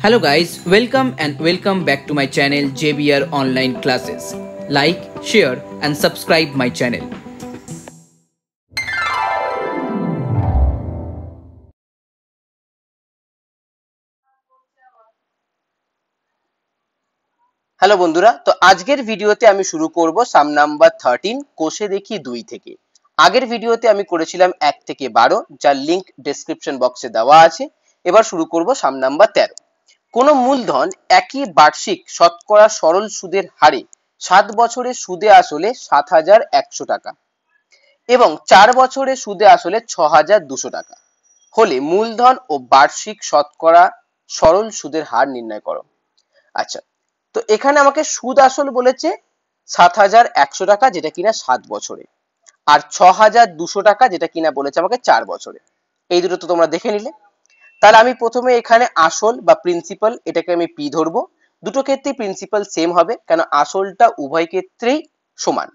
Hello guys, welcome and welcome back to my channel JBR online classes. Like, share and subscribe my channel. Hello बंधुरा, तो आजकेर भिडियोते आमी शुरू करब साम नम्बर 13 कोषे देखी 2 थेके। आगेर भिडियोते आमी करेछिलाम 1 থেকে 12, जार लिंक डेस्क्रिप्शन बक्से देवा आछे। एबार शुरू करब साम नम्बर 13। कोनो मूलधन एकी वार्षिक शतकरा सरल सूधेर हारे 7 বছরে सूदे आसले 7100 टाका एवं 4 বছরে सूदे आसले 6200 टाका होले मूलधन ओ वार्षिक शतकरा सरल सूधेर हार निर्णय करो। अच्छा, तो एखाने आमाके सूद आसल बोलेछे 7100 टाका जेटा किना 7 বছরে और 6200 टाका जेटा किना बोलेछे आमाके 4 বছরে। एई दुटो तो तोमरा देखे निले। তাহলে আমি প্রথমে এখানে আসল বা প্রিন্সিপাল এটাকে আমি পি ধরবো। দুটো ক্ষেত্রে প্রিন্সিপাল সেম হবে, কারণ আসলটা উভয় ক্ষেত্রেই সমান,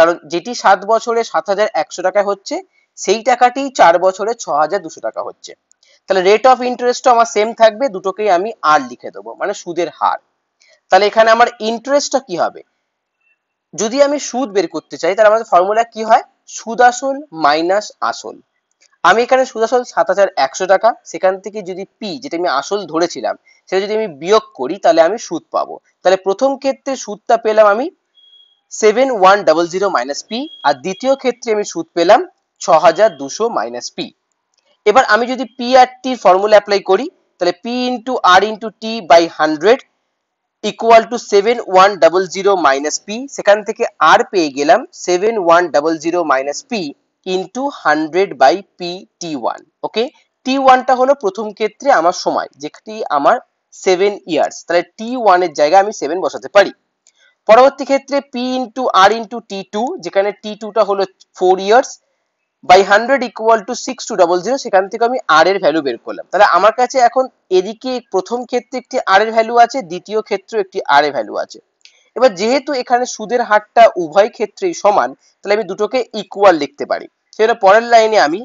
কারণ যেটি 7 বছরে 7100 টাকা হচ্ছে সেই টাকাটি 4 বছরে 6200 টাকা হচ্ছে। তাহলে রেট অফ ইন্টারেস্টও আমার সেম থাকবে, দুটোকেই আমি আর লিখে দেবো, মানে সুদের হার। তাহলে এখানে আমার ইন্টারেস্টটা কি হবে? যদি আমি সুদ বের করতে চাই তাহলে আমাদের ফর্মুলা কি হয়? সুদ আসল মাইনাস আসল। আমি এখানে সুদ আসল 7100 টাকা, সেখান থেকে যদি পি যেটা আমি আসল ধরেছিলাম সেটা যদি আমি বিয়োগ করি তাহলে আমি সুদ পাবো। তাহলে প্রথম ক্ষেত্রে সুদটা পেলাম আমি 7100 মাইনাস পি, আর দ্বিতীয় ক্ষেত্রে আমি সুদ পেলাম 6200 মাইনাস পি। এবার আমি যদি P R T formula apply করি তাহলে P into R into T by 100 equal to 7100 minus P, সেখান থেকে আর পেয়ে গেলাম 7100 minus P into 100 by P T one. Okay, T ওয়ানটা হলো প্রথম ক্ষেত্রে আমার সময়, যেটি আমার 7 ইয়ার্স, তাহলে টি ওয়ানের জায়গায় আমি 7 বসাতে পারি। পরবর্তী ক্ষেত্রে P into R into T two, যেখানে টি টুটা হলো 4 ইয়ার্স বাই 100 ইকুয়াল টু 6200, সেখান থেকে আমি আর এর ভ্যালু বের করলাম। তাহলে আমার কাছে এখন এদিকে প্রথম ক্ষেত্রে একটি আর এর ভ্যালু আছে, দ্বিতীয় ক্ষেত্রে একটি আর এর ভ্যালু আছে। এবার যেহেতু এখানে সুদের হারটা উভয় ক্ষেত্রেই সমান তাহলে আমি দুটোকে ইকুয়াল লিখতে পারি। সেটা পরের লাইনে আমি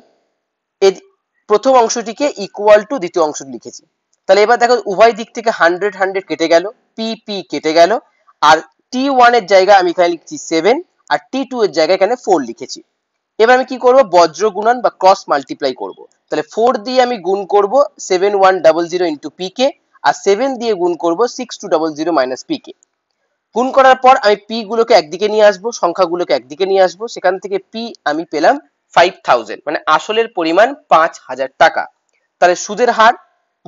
প্রথম অংশটিকে ইকুয়াল টু দ্বিতীয় অংশটি লিখেছি। তাহলে এবার দেখো উভয় দিক থেকে 100 কেটে গেল, পি পি কেটে গেল, আর টি ওয়ানের জায়গায় আমি এখানে লিখছি 7 আর টি টু এর জায়গায় এখানে 4 লিখেছি। এবার আমি কি করব? বজ্র গুণন বা ক্রস মাল্টিপ্লাই করব। তাহলে 4 দিয়ে আমি গুণ করব 7100 ইন্টু পি কে, আর 7 দিয়ে গুণ করব 6200 মাইনাস পি কে। গুণ করার পর আমি পি গুলোকে একদিকে নিয়ে আসবো, সংখ্যাগুলোকে একদিকে নিয়ে আসবো। সেখান থেকে পি আমি পেলাম 5000, মানে আসলের পরিমাণ 5000 টাকা। তাহলে সুদের হার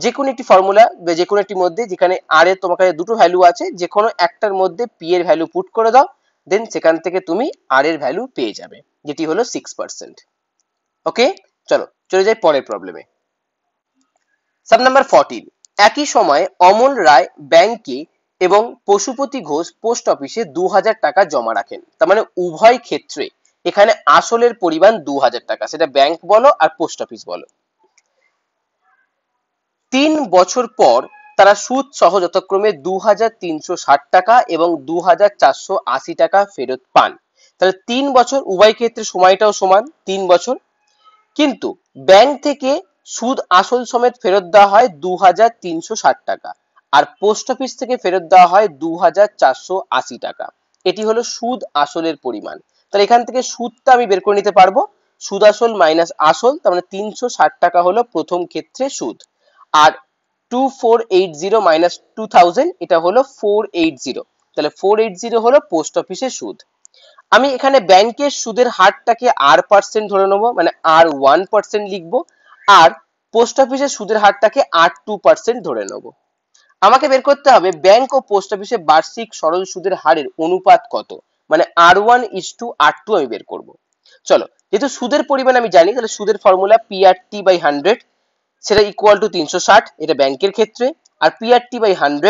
যে কোনো একটি ফর্মুলা বা যে কোনো একটি মধ্যে যেখানে আর এর তোমার কাছে দুটো ভ্যালু আছে যে কোনো একটার মধ্যে পি এর ভ্যালু পুট করে দাও, দেন সেখান থেকে তুমি আর এর ভ্যালু পেয়ে যাবে, যেটি হলো 6%। ওকে, চলো চলে যাই পরের প্রবলেমে। Sub number 14। একই সময় অমল রায় ব্যাংকে এবং পশুপতি ঘোষ পোস্ট অফিসে 2000 টাকা জমা রাখেন। তার মানে উভয় ক্ষেত্রে এখানে আসলের পরিমাণ 2000 টাকা, সেটা ব্যাংক বলো আর পোস্ট অফিস বলো। 3 বছর পর তারা সুদ সহ যথাক্রমে 2360 টাকা এবং 2480 টাকা ফেরত পান। তাহলে 3 বছর, উভয় ক্ষেত্রে সময়টাও সমান 3 বছর, কিন্তু ব্যাংক থেকে সুদ আসল সমেত ফেরত দেওয়া হয় 2360 টাকা আর পোস্ট অফিস থেকে ফেরত দেওয়া হয় 2480 টাকা। এটি হলো সুদ আসলের পরিমাণ। তাহলে এখান থেকে সুদটা আমি বের করে নিতে পারবো, সুদ আসল মাইনাস আসল, তার মানে 360 টাকা হলো প্রথম ক্ষেত্রে সুদ, আর 2480 মাইনাস 2000 এটা হলো 480, তাহলে 480 হলো পোস্ট অফিসের সুদ। আমি এখানে ব্যাংকের সুদের হারটাকে আর পার্সেন্ট ধরে নেবো, মানে আর 1% লিখবো, আর পোস্ট অফিসের সুদের হারটাকে আর 2% ধরে নেবো। আমাকে বের করতে হবে ব্যাংক ও পোস্ট অফিসে বার্ষিক সরল সুদের হারের অনুপাত কত, মানে R1:R2 আমি বের করব। চলো, যেহেতু সুদের পরিমাণ আমি জানি তাহলে সুদের ফর্মুলা PRT/100, সেটা ইকুয়াল টু 360, এটা ব্যাংকের ক্ষেত্রে, আর PRT/100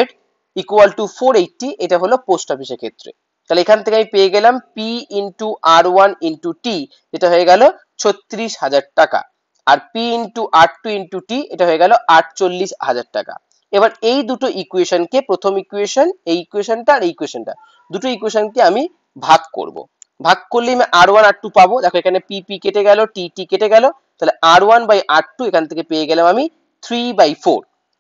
ইকুয়াল টু 480, এটা হলো পোস্ট অফিসের ক্ষেত্রে। তাহলে এখান থেকে আমি পেয়ে গেলাম P × R1 × T, এটা হয়ে গেল 36000 টাকা, আর P × R2 × T এটা হয়ে গেল 48000 টাকা। এবার এই দুটো ইকুয়েশনকে, প্রথম ইকুয়েশন, এই ইকুয়েশনটা আর এই ইকুয়েশনটা, দুটো ইকুয়েশনকে আমি ভাগ করব। ভাগ করলে আমি R1 R2 পাবো। দেখো এখানে পি পি কেটে গেল, টি টি কেটে গেল, তাহলে R1/R2 এখান থেকে পেয়ে গেলাম আমি 3/4।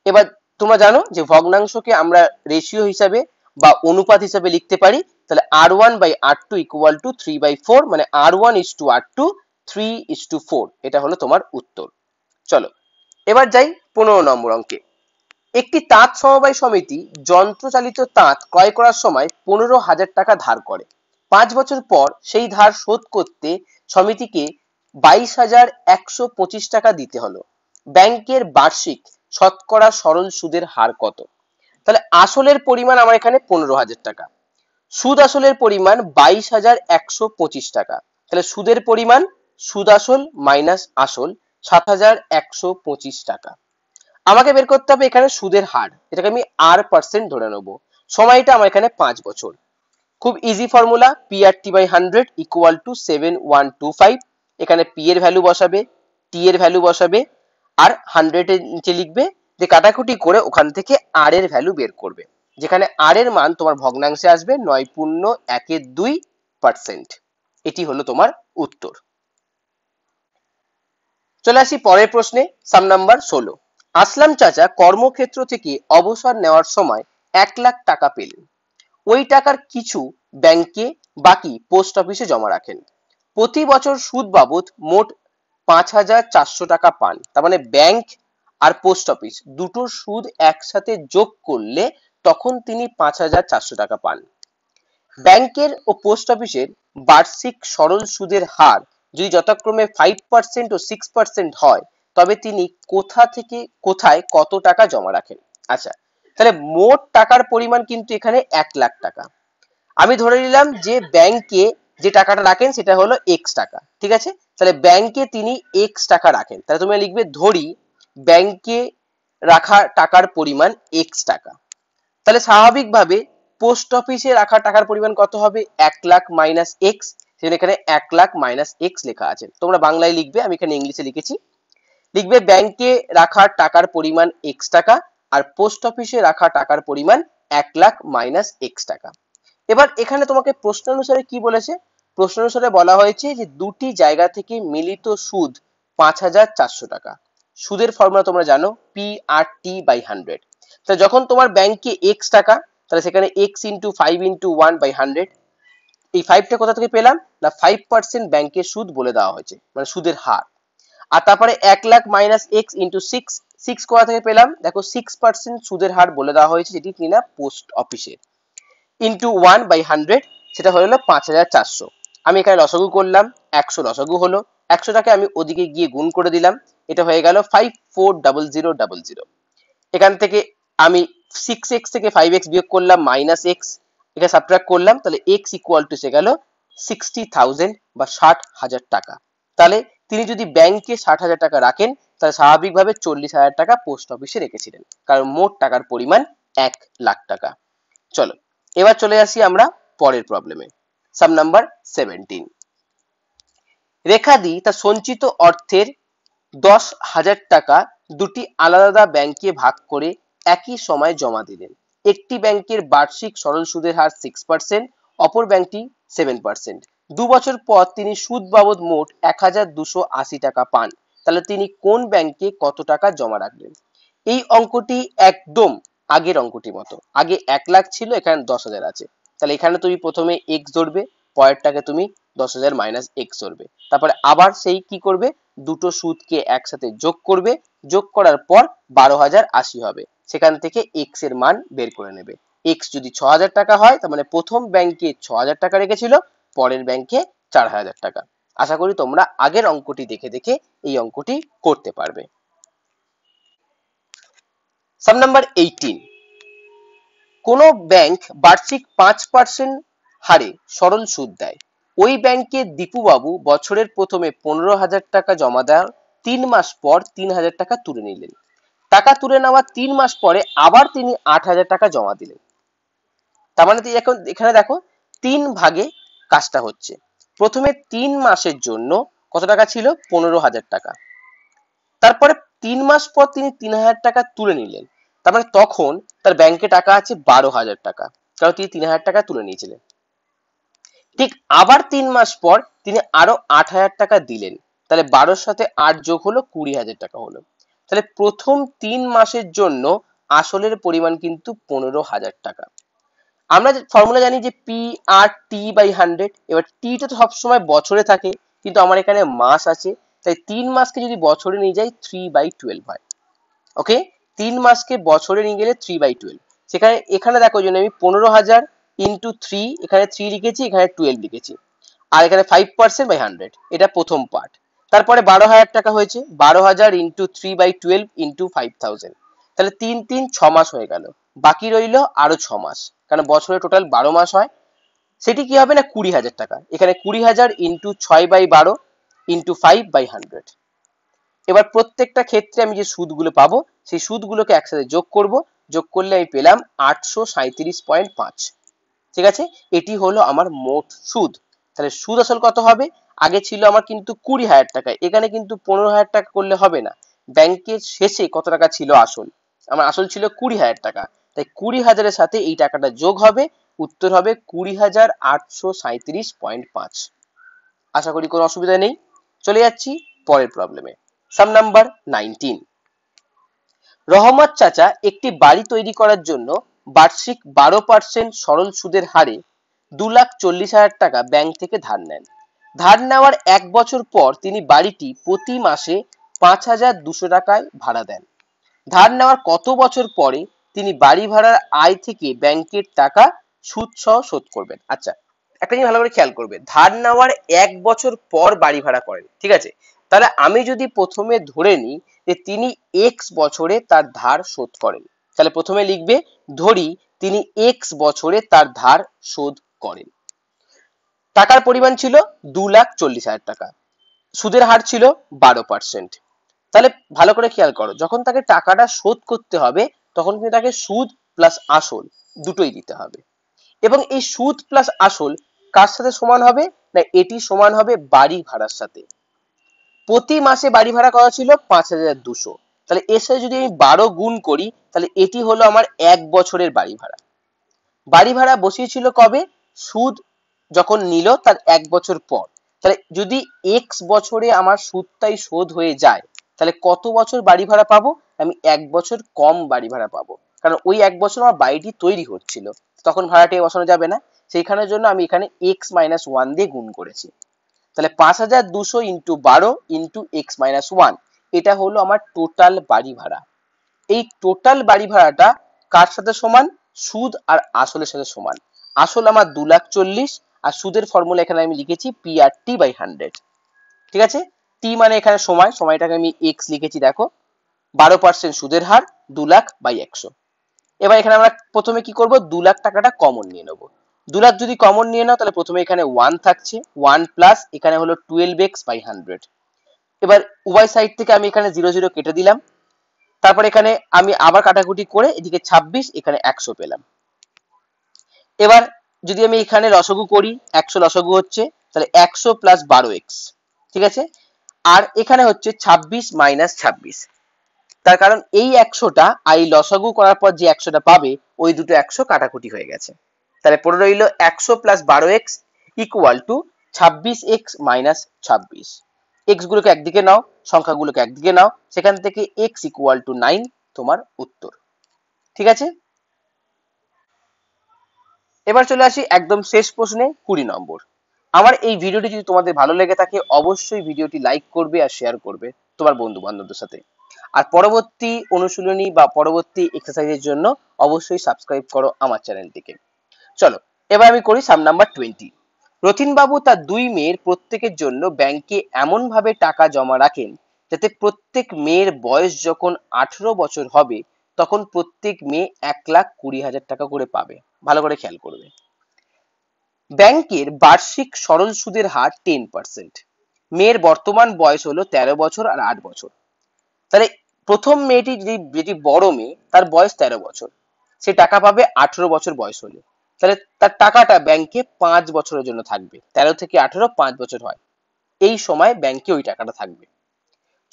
এবার তোমরা জানো যে ভগ্নাংশকে আমরা রেশিও হিসাবে বা অনুপাত হিসাবে লিখতে পারি। তাহলে r1/r2 = 3/4 মানে r1:r2 3:4 এটা হলো তোমার উত্তর। চলো এবার যাই 15 নম্বর অঙ্কে। একটি তাঁত সমবায় সমিতি যন্ত্রচালিত তাঁত ক্রয় করার সময় 15,000 টাকা ধার করে। 5 বছর পর সেই ধার শোধ করতে সমিতিকে 22,125 টাকা দিতে হলো। ব্যাংকের বার্ষিক শতকরা সরল সুদের হার কত? তাহলে আসলের পরিমাণ আমার এখানে 15,000 টাকা, সুদ আসলের পরিমাণ 22,125 টাকা। তাহলে সুদের পরিমাণ সুদ আসল মাইনাস আসল 7,125 টাকা। আমাকে বের করতে হবে এখানে সুদের হার, এটাকে আমি r% ধরে নেব। সময়টা আমার এখানে 5 বছর। খুব ইজি ফর্মুলা, PRT/100 = 7125। এখানে p এর ভ্যালু বসাবে, t এর ভ্যালু বসাবে, আর 100 এর নিচে লিখবে, যে কাটাকুটি করে ওখান থেকে r এর ভ্যালু বের করবে, যেখানে r এর মান তোমার ভগ্নাংশে আসবে 9.12%। এটি হলো তোমার উত্তর। চলে আসি পরের প্রশ্নে, সাম নাম্বার 16। আসলাম চাচা কর্মক্ষেত্র থেকে অবসর নেওয়ার সময় 1,00,000 টাকা পেলেন। ওই টাকার কিছু ব্যাংকে, বাকি পোস্ট অফিসে জমা রাখেন। প্রতি বছর সুদ বাবদ মোট 5,400 টাকা পান। তার মানে ব্যাংক আর পোস্ট অফিস দুটোর সুদ একসাথে যোগ করলে তখন তিনি 5,400 টাকা পান। ব্যাংকের ও পোস্ট অফিসের বার্ষিক সরল সুদের হার যদি যথাক্রমে 5% ও 6% হয়, তবে তিনি কোথা থেকে কোথায় কত টাকা জমা রাখেন? আচ্ছা, তাহলে মোট টাকার পরিমাণ কিন্তু এখানে 1,00,000 টাকা। আমি ধরে নিলাম যে ব্যাংকে যে টাকাটা রাখেন সেটা হলো x টাকা, ঠিক আছে? তাহলে ব্যাংকে তিনি x টাকা রাখেন, তাহলে তুমি লিখবে ধরি ব্যাংকে রাখা টাকার পরিমাণ x টাকা। তাহলে স্বাভাবিকভাবে পোস্ট অফিসে রাখা টাকার পরিমাণ কত হবে? 1,00,000 - x, সেখানে এখানে 1,00,000 - x লেখা আছে। তোমরা বাংলায় লিখবে, আমি এখানে ইংলিশে লিখেছি। লিখবে ব্যাংকে রাখা টাকার পরিমাণ x টাকা আর পোস্ট অফিসে রাখা টাকার পরিমাণ 1,00,000 - x টাকা। এবার এখানে তোমাকে প্রশ্ন অনুসারে কি বলেছে? প্রশ্ন অনুসারে বলা হয়েছে যে দুটি জায়গা থেকে মিলিত সুদ 5,400 টাকা। সুদের ফর্মুলা তোমরা জানো, PRT/100। তাহলে যখন তোমার ব্যাংকে x টাকা, তাহলে সেখানে x ইন্টু 5 × 1/100। এই 5টা কোথা থেকে পেলাম? না, 5% ব্যাংকের সুদ বলে দেওয়া হয়েছে, মানে সুদের হার। আর তারপরে 1,00,000 - x ইন্টু 6 কোথা থেকে পেলাম? দেখো 6% সুদের হার বলে দেওয়া হয়েছে, যেটি কিনা পোস্ট অফিসের, ইন্টু 1/100, সেটা হলো 5,400। আমি এখানে লসাগু করলাম, 100 লসাগু হলো, 100টাকে আমি ওদিকে গিয়ে গুণ করে দিলাম, এটা হয়ে গেল 540000। এখান থেকে আমি 6x থেকে 5x বিয়োগ করলাম, -x এটা সাবট্রাক্ট করলাম, তাহলে x = সে গেল 60000 বা 60,000 টাকা। তাহলে তিনি যদি ব্যাংকে 60,000 টাকা রাখেন, তাহলে স্বাভাবিকভাবে 40,000 টাকা পোস্ট অফিসে রেখেছিলেন, কারণ মোট টাকার পরিমাণ 1,00,000 টাকা। চলো এবার চলে আসি আমরা পরের প্রবলেমে, সাম নাম্বার 17। রেখাদি তার সঞ্চিত অর্থের 10,000 টাকা দুটি আলাদা আলাদা ব্যাংকে ভাগ করে একই সময় জমা দিলেন। একটি ব্যাংকের বার্ষিক সরল সুদের হার 6%, অপর ব্যাংকটি 7%। 2 বছর পর তিনি সুদ বাবদ মোট 1,280 টাকা পান। তাহলে তিনি কোন ব্যাংকে কত টাকা জমা রাখলেন? এই অঙ্কটি একদম আগের অঙ্কটির মতো। আগে 1,00,000 ছিল, এখানে 10,000 আছে। তাহলে এখানে তুমি প্রথমে x ধরবে, পরেরটাকে তুমি 10,000 - x ধরবে, তারপরে আবার সেই কি করবে? দুটো সুদকে একসাথে যোগ করবে, যোগ করার পর 12,080 হবে। সেখান থেকে x এর মান বের করে নেবে। x যদি 6,000 টাকা হয়, তার মানে প্রথম ব্যাংকে 6,000 টাকা রেখেছিল, পরের ব্যাংকে 4,000 টাকা। আশা করি তোমরা আগের অঙ্কটি দেখে দেখে এই অঙ্কটি করতে পারবে। Sum number 18। কোন ব্যাংক বার্ষিক 5% হারে সরল সুদ দেয়। ওই ব্যাংকে দীপু বাবু বছরের প্রথমে 15,000 টাকা জমা দেন, 3 মাস পর 3,000 টাকা তুলে নিলেন। টাকা তুলে নেওয়ার 3 মাস পরে আবার তিনি 8,000 টাকা জমা দিলেন। তার মানে এখন এখানে দেখো 3 ভাগে কাজটা হচ্ছে। প্রথমে 3 মাসের জন্য কত টাকা ছিল? 15,000 টাকা। তারপরে 3 মাস পর তিনি 3,000 টাকা তুলে নিলেন, তার মানে তখন তার ব্যাংকে টাকা আছে 12,000 টাকা, কারণ তিনি 3,000 টাকা তুলে নিয়েছিলেন। ঠিক আবার 3 মাস পর তিনি আরো 8,000 টাকা দিলেন, তাহলে 12 এর সাথে 8 যোগ হলো 20,000 টাকা হলো। তাহলে প্রথম 3 মাসের জন্য आसलेर परिमाण किन्तु 15000 टाका। आमरा फर्मुला जानी जे पी आर टी बाई 100। एबार टी टा तो सब समय बछरे थाके किन्तु आमार एखाने मास आछे, ताई 3 मास के जोदि बछरे निये जाई 3/12 हय। ओके, 3 मास के बछरे निये गेले 3/12। सेखाने एखाने देखो जोने आमि 15000 इनटू 3 एखाने 3 लिखेछि, एखाने 12 लिखेछि আর এখানে 5% বাই 100। এটা প্রথম পার্ট। তারপরে 12000 টাকা হয়েছে, 12000 ইনটু 3/12 ইনটু 5000, তাহলে 3 6 মাস হয়ে গেল। বাকি রইল আরো 6 মাস, কারণ বছরে টোটাল 12 মাস হয়। সেটি কি হবে না 20000 টাকা। এখানে 20000 ইনটু 6/12 ইনটু 5/100। এবার প্রত্যেকটা ক্ষেত্রে আমি যে সুদগুলো পাবো সেই সুদগুলোকে একসাথে যোগ করব। যোগ করলে আমি পেলাম 837.5। ঠিক আছে, এটি হলো আমার মোট সুদ। তাহলে সুদ আসল কত হবে? আগে ছিল আমার কিন্তু 20000 টাকা, এখানে কিন্তু 15000 টাকা করলে হবে না। ব্যাংকের শেষে কত টাকা ছিল আসল? আমার আসল ছিল 20000 টাকা, তাই 20000 এর সাথে এই টাকাটা যোগ হবে। উত্তর হবে 20837.5। আশা করি কোনো অসুবিধা নেই। চলে যাচ্ছি পরের প্রবলেমে। Sum number 19। রহমত চাচা একটি বাড়ি তৈরি করার জন্য বার্ষিক 12% সরল সুদের হারে 2,40,000 টাকা ব্যাংক থেকে ধার নেন। ধার নেওয়ার ১ বছর পর তিনি বাড়িটি প্রতি মাসে 5,200 টাকায় ভাড়া দেন। ধার নেওয়ার কত বছর পরে তিনি বাড়ি ভাড়ার আয় থেকে ব্যাংকের টাকা সুদ সহ শোধ করবেন? আচ্ছা, একটা জিনিস ভালো করে খেয়াল করবে, ধার নেওয়ার ১ বছর পর বাড়ি ভাড়া করেন। ঠিক আছে, তাহলে আমি যদি প্রথমে ধরে নিই যে তিনি x বছরে তার ধার শোধ করেন, তাহলে প্রথমে লিখবে ধরি তিনি x বছরে তার ধার শোধ করেন। টাকার পরিমাণ ছিল 2,40,000 টাকা, সুদের হার ছিল 12%। তাহলে ভালো করে খেয়াল করো, যখন তাকে টাকাটা শোধ করতে হবে তখন কিন্তু তাকে সুদ প্লাস আসল দুটোই দিতে হবে। এবং এই সুদ প্লাস আসল কার সাথে সমান হবে না, এটি সমান হবে বাড়ি ভাড়ার সাথে। প্রতি মাসে বাড়ি ভাড়া করা ছিল 5,200, তাহলে এর সাথে যদি আমি 12 গুণ করি তাহলে এটি হলো আমার 1 বছরের বাড়ি ভাড়া। বাড়ি ভাড়া বসিয়েছিল কবে? সুদ যখন নিল তার 1 বছর পর। তাহলে যদি x বছরে আমার সুদটাই শোধ হয়ে যায় তাহলে কত বছর বাড়ি ভাড়া পাবো? আমি 1 বছর কম বাড়ি ভাড়া পাবো, কারণ ওই 1 বছর আমার বাড়িটি তৈরি হচ্ছিল, তখন ভাড়াটি বসানো যাবে না। সেইখানের জন্য আমি এখানে x - 1 দিয়ে গুণ করেছি। তাহলে 5200 ইনটু 12 ইনটু x - 1, এটা হলো আমার টোটাল বাড়ি ভাড়া। এই টোটাল বাড়ি ভাড়াটা কার সাথে সমান? সুদ আর আসলের সাথে সমান। আসল আমার 2,40,000 আর সুদের ফর্মুলা এখানে আমি লিখেছি PRT/100। ঠিক আছে, t মানে এখানে সময়, সময়টাকে আমি x লিখেছি। দেখো 12% সুদের হার 2,00,000/100। এবার এখানে আমরা প্রথমে কি করব, 2,00,000 টাকাটা কমন নিয়ে নেব। 2,00,000 যদি কমন নিয়ে নাও তাহলে প্রথমে এখানে 1 থাকছে, 1 প্লাস এখানে হলো 12x/100। এবার উভয় সাইড থেকে আমি এখানে 0 0 কেটে দিলাম। তারপর এখানে আমি আবার কাটাকুটি করে এদিকে 26 এখানে 100 পেলাম। এবার যদি আমি এখানে লসাগু করি, 100 লসাগু হচ্ছে তাহলে 100 প্লাস 12x। ঠিক আছে, আর এখানে হচ্ছে 26 - 26, তার কারণ এই 100টা আর এই লসাগু করার পর যে 100টা পাবে ওই দুটো 100 কাটাকুটি হয়ে গেছে। তাহলে পড়ে রইল 100 plus 12x equal to 26x - 26। x গুলোকে একদিকে নাও, সংখ্যাগুলোকে একদিকে নাও, সেখান থেকে x ইকুয়াল টু 9 তোমার উত্তর। ঠিক আছে, এবার চলে আসি একদম শেষ প্রশ্নে 20 নম্বর। আমার এই ভিডিওটি যদি তোমাদের ভালো লেগে থাকে অবশ্যই ভিডিওটি লাইক করবে আর শেয়ার করবে তোমার বন্ধু বান্ধবদের সাথে। আর পরবর্তী অনুশীলনী বা পরবর্তী এক্সারসাইজের জন্য অবশ্যই সাবস্ক্রাইব করো আমার চ্যানেলটিকে। চলো এবার আমি করি সাম নাম্বার 20। রতিন বাবু তার 2 মেয়ের প্রত্যেকের জন্য ব্যাংকে এমন ভাবে টাকা জমা রাখেন যাতে প্রত্যেক মেয়ের বয়স যখন 18 বছর হবে তখন প্রত্যেক মেয়ে 1,20,000 টাকা করে পাবে। ভালো করে খেয়াল করবে, ব্যাংকের বার্ষিক সরল সুদের হার 10%। মেয়ের বর্তমান বয়স হলো 13 বছর আর 8 বছর। তাহলে প্রথম মেয়েটি যেটি বড় মেয়ে তার বয়স 13 বছর, সে টাকা পাবে 18 বছর বয়স হলে। তাহলে তার টাকাটা ব্যাংকে 5 বছরের জন্য থাকবে। 13 থেকে 18 5 বছর হয়, এই সময় ব্যাংকে ওই টাকাটা থাকবে।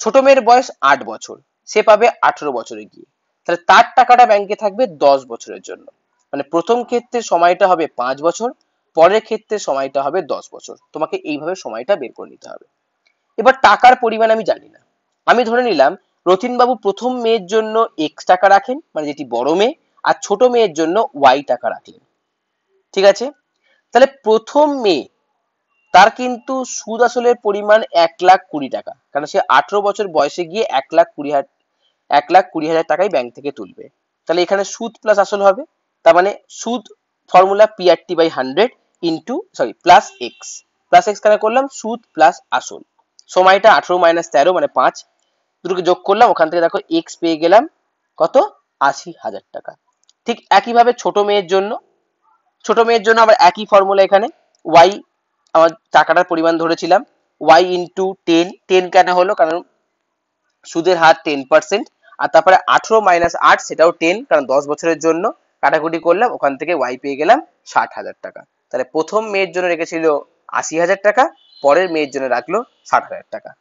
ছোট মেয়ের বয়স 8 বছর, সে পাবে 18 বছরে গিয়ে, তাহলে তার টাকাটা ব্যাংকে থাকবে 10 বছরের জন্য। মানে প্রথম ক্ষেত্রে সময়টা হবে 5 বছর, পরের ক্ষেত্রে সময়টা হবে 10 বছর। তোমাকে এইভাবে সময়টা বের করে নিতে হবে। এবার টাকার পরিমাণ আমি জানি না, আমি ধরে নিলাম রতিন বাবু প্রথম মেয়ের জন্য x টাকা রাখেন, মানে যেটি বড় মেয়ে, আর ছোট মেয়ের জন্য y টাকা রাখলেন। ঠিক আছে, তাহলে প্রথম মেয়ে তার কিন্তু সুদ আসলের পরিমাণ 1,20,000 টাকা, কারণ সে 18 বছর বয়সে গিয়ে 1,20,000 টাকাই ব্যাংক থেকে তুলবে। তাহলে এখানে সুদ প্লাস আসল হবে, তার মানে সুদ formula PRT/100 + x। Plus X কেন করলাম? সুদ প্লাস আসল। সময়টা 18 - 13 মানে 5, দুটোকে যোগ করলাম, ওখান থেকে দেখো এক্স পেয়ে গেলাম কত? 80,000 টাকা। ঠিক একইভাবে ছোট মেয়ের জন্য আবার একই ফর্মুলা। এখানে ওয়াই আমার টাকাটার পরিমাণ ধরেছিলাম, ওয়াই ইন্টু 10 কেন হলো? কারণ সুদের হার 10%, আর তারপরে 18 - 8 সেটাও 10, কারণ 10 বছরের জন্য কাটাকুটি করলাম, ওখান থেকে ওয়াই পেয়ে গেলাম 60,000 টাকা। তাহলে প্রথম মেয়ের জন্য রেখেছিল 80,000 টাকা, পরের মেয়ের জন্য রাখলো 60,000 টাকা।